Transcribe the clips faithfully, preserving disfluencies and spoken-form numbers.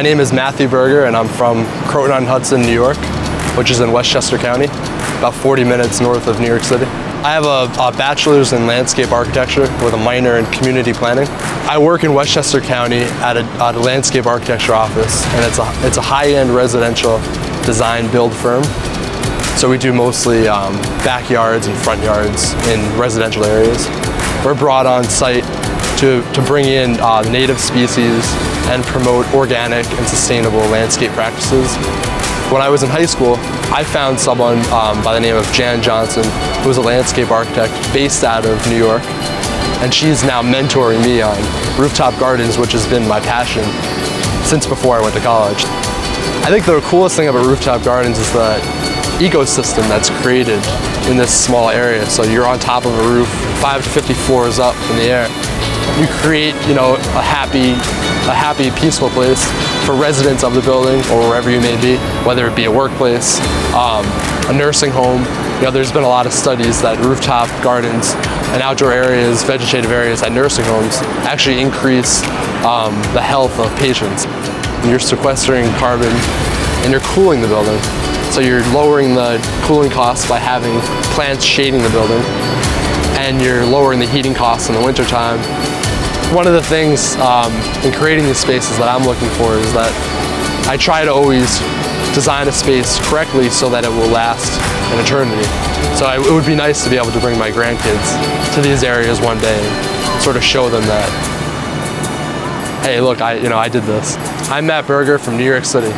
My name is Matthew Berger and I'm from Croton-on-Hudson, New York, which is in Westchester County, about forty minutes north of New York City. I have a, a bachelor's in landscape architecture with a minor in community planning. I work in Westchester County at a, at a landscape architecture office, and it's a, it's a high-end residential design build firm. So we do mostly um, backyards and front yards in residential areas. We're brought on site to, to bring in uh, native species and promote organic and sustainable landscape practices. When I was in high school, I found someone um, by the name of Jan Johnson, who was a landscape architect based out of New York, and she's now mentoring me on rooftop gardens, which has been my passion since before I went to college. I think the coolest thing about rooftop gardens is the ecosystem that's created in this small area. So you're on top of a roof, five to fifty floors up in the air. You create, you know, a happy, a happy, peaceful place for residents of the building or wherever you may be, whether it be a workplace, um, a nursing home. You know, there's been a lot of studies that rooftop gardens and outdoor areas, vegetative areas at nursing homes actually increase um, the health of patients. You're sequestering carbon and you're cooling the building. So you're lowering the cooling costs by having plants shading the building, and you're lowering the heating costs in the wintertime. One of the things um, in creating these spaces that I'm looking for is that I try to always design a space correctly so that it will last an eternity. So I, it would be nice to be able to bring my grandkids to these areas one day and sort of show them that, hey, look, I, you know, I did this. I'm Matt Berger from New York City.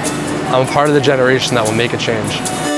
I'm part of the generation that will make a change.